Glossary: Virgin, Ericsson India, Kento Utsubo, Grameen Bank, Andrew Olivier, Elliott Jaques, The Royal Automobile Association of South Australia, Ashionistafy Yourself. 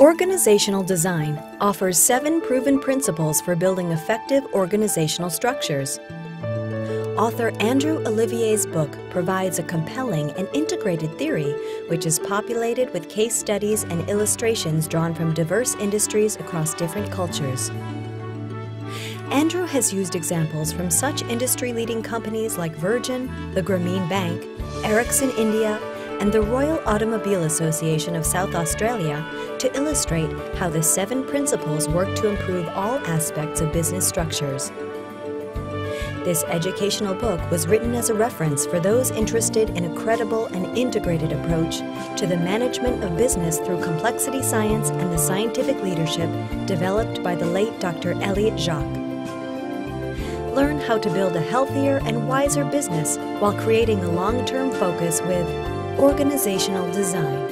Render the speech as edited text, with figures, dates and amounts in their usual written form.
Organizational design offers 7 proven principles for building effective organizational structures. Author Andrew Olivier's book provides a compelling and integrated theory which is populated with case studies and illustrations drawn from diverse industries across different cultures. Andrew has used examples from such industry-leading companies like Virgin, the Grameen Bank, Ericsson India, and the Royal Automobile Association of South Australia to illustrate how the 7 principles work to improve all aspects of business structures. This educational book was written as a reference for those interested in a credible and integrated approach to the management of business through complexity science and the scientific leadership developed by the late Dr. Elliott Jaques. Learn how to build a healthier and wiser business while creating a long-term focus with organizational design.